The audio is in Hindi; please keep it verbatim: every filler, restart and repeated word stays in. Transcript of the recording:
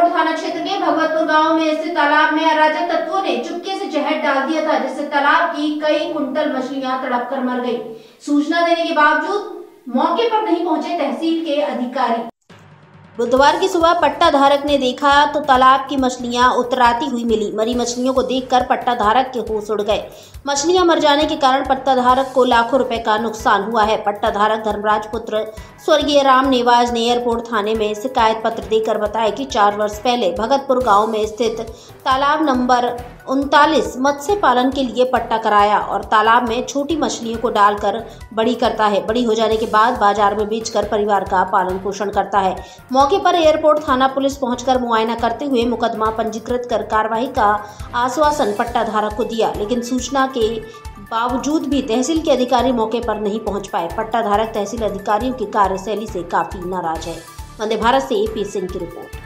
एयरपोर्ट थाना क्षेत्र के भगवतपुर गांव में स्थित तालाब में अराजक तत्वों ने चुपके से जहर डाल दिया था, जिससे तालाब की कई कुंटल मछलियां तड़पकर मर गई। सूचना देने के बावजूद मौके पर नहीं पहुंचे तहसील के अधिकारी। बुधवार की सुबह पट्टा धारक ने देखा तो तालाब की मछलियां उतराती हुई मिली। मरी मछलियों को देखकर पट्टा धारक के होश उड़ गए। मछलियां मर जाने के कारण पट्टा धारक को लाखों रुपए का नुकसान हुआ है। पट्टा धारक धर्मराज पुत्र स्वर्गीय राम नेवाज ने एयरपोर्ट थाने में शिकायत पत्र देकर बताया कि चार वर्ष पहले भगतपुर गाँव में स्थित तालाब नंबर उनतालीस मत्स्य पालन के लिए पट्टा कराया और तालाब में छोटी मछलियों को डालकर बड़ी करता है। बड़ी हो जाने के बाद बाजार में बेचकर परिवार का पालन पोषण करता है। मौके पर एयरपोर्ट थाना पुलिस पहुंचकर मुआयना करते हुए मुकदमा पंजीकृत कर कार्रवाई का आश्वासन पट्टा धारक को दिया, लेकिन सूचना के बावजूद भी तहसील के अधिकारी मौके पर नहीं पहुंच पाए। पट्टा धारक तहसील अधिकारियों की कार्यशैली से काफी नाराज है। वंदे भारत से ए पी सिंह की रिपोर्ट।